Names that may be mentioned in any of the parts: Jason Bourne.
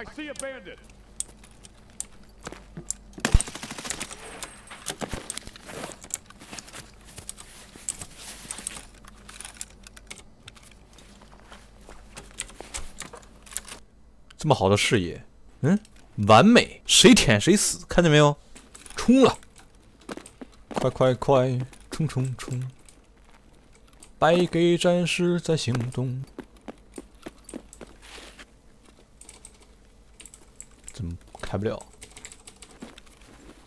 I see a bandit.这么好的视野，嗯，完美，谁舔谁死，看见没有？冲了！快快快，冲冲冲！败给战士在行动。怎么开不了？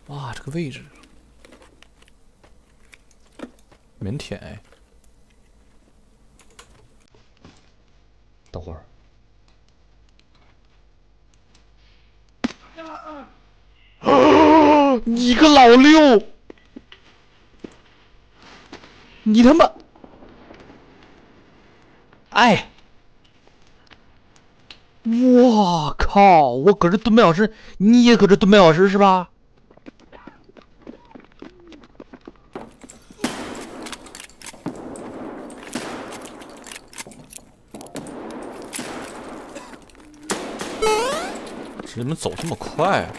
哇，这个位置，免舔哎。等会儿。 你个老六！你他妈！哎！我靠！我搁这蹲半小时，你也搁这蹲半小时是吧？怎么走这么快啊？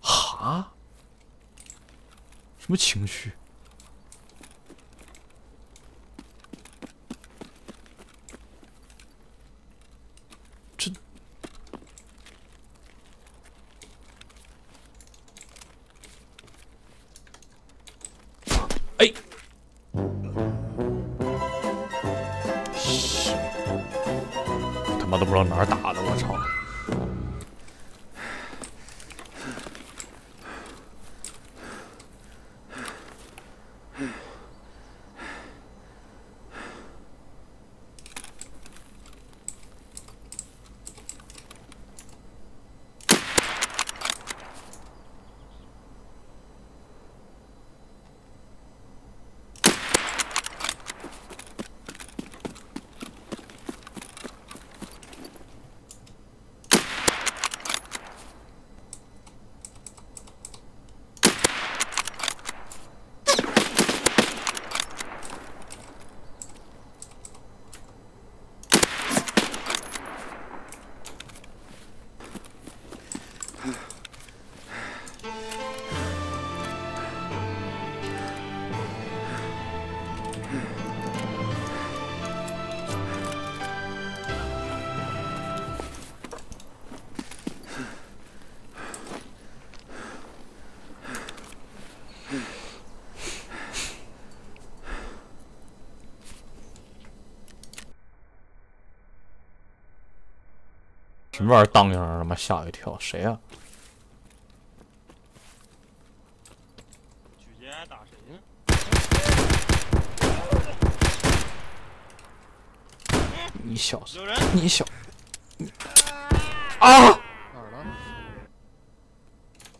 哈？什么情绪？这哎！他妈都不知道哪儿打的，我操！ 什么玩意儿荡一声，他妈吓我一跳！谁呀、啊？举节打谁呢？你小子！你小你啊！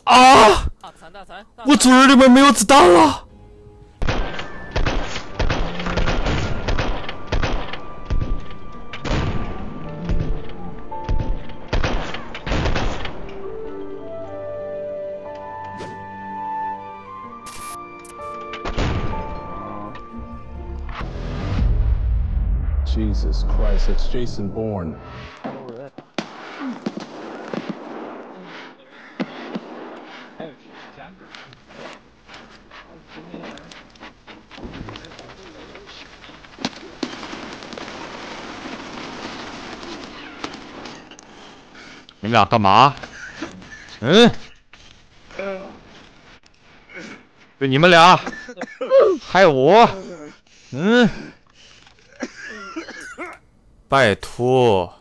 啊！我嘴里面没有子弹了。 Jesus Christ, it's Jason Bourne. You guys are doing? Hmm? You guys, and me. Hmm? 拜托，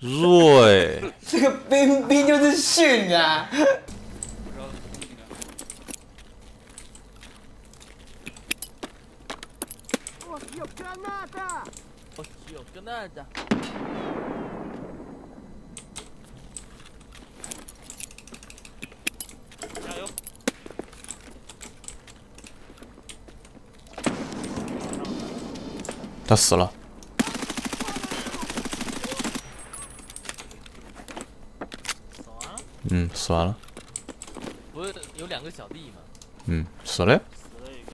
瑞，这个冰冰就是训啊！我有个那的。加油！他死了。嗯，死完了。不是有两个小弟吗？嗯，死了。死了一个。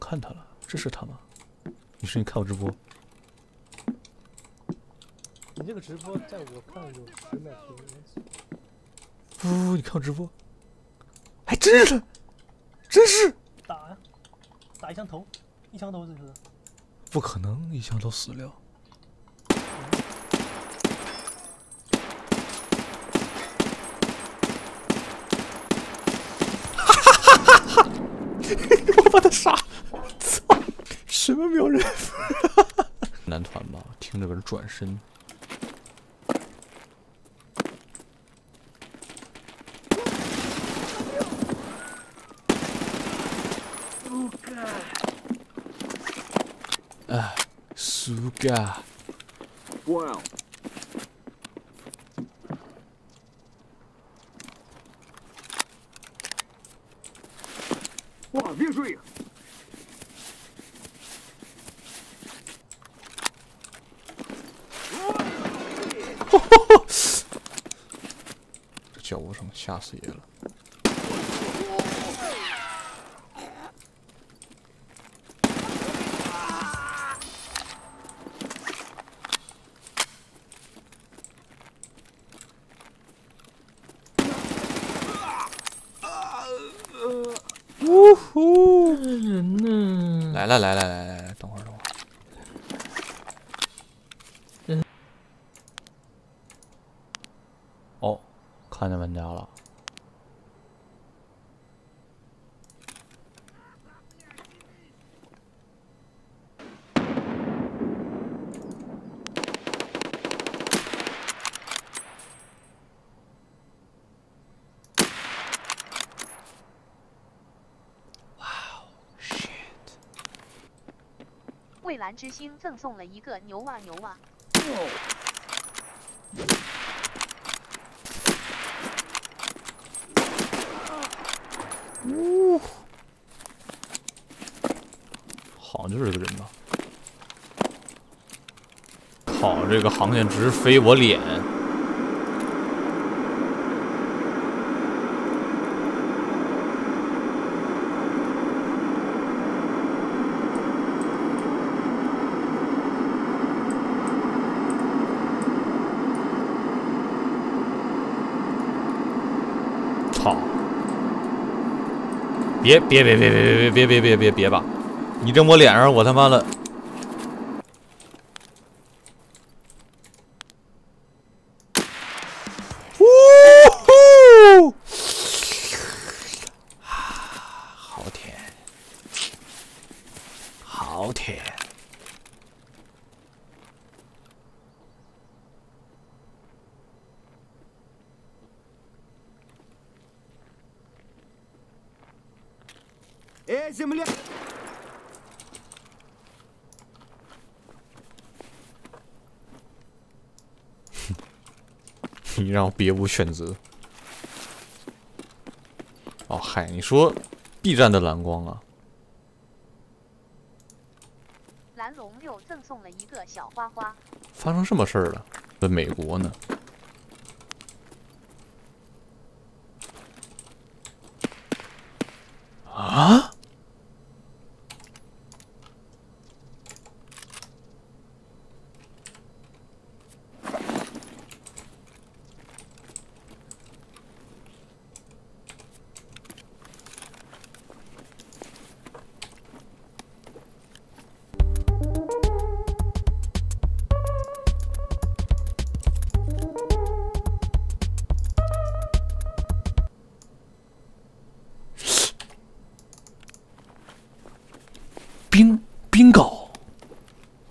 看他了，这是他吗？你说你看我直播？你这个直播在我看有10秒钟。不，你看我直播，还真是他，真是！打一枪头，一枪头就是。不可能，一枪头死了。哈哈哈哈哈！我把他杀了。 什么没有人？男团吧，听着本转身。苏嘎，啊，苏嘎。哇！哇，别追！ 这脚步声吓死爷了！呜呼！人呢？来了来了来来来，等会儿等会儿。 看见玩家了，哇哦 ，shit！ 蔚蓝之星赠送了一个牛哇牛哇。呜，好像就是这个人吧。靠，这个航线直飞我脸。操！ 别吧！你扔我脸上，我他妈的！呜呼！好甜，好甜！哎，怎么了？你让我别无选择。哦嗨，你说 B 站的蓝光啊？蓝龙又赠送了一个小花花。发生什么事儿了？在美国呢？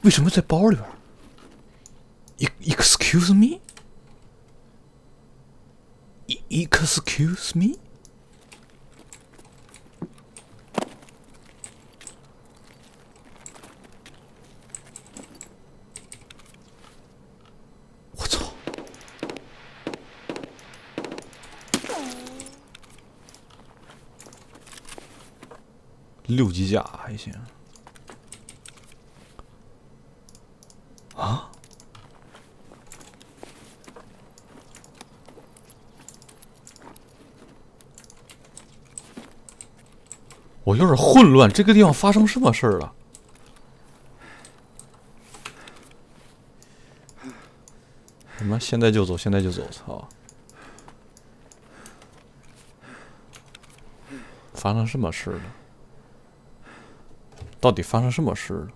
为什么在包里边 ？Excuse me? Excuse me? 我操！6级甲还行。 我有点混乱，这个地方发生什么事儿了？我们现在就走，现在就走！操！发生什么事了？到底发生什么事了？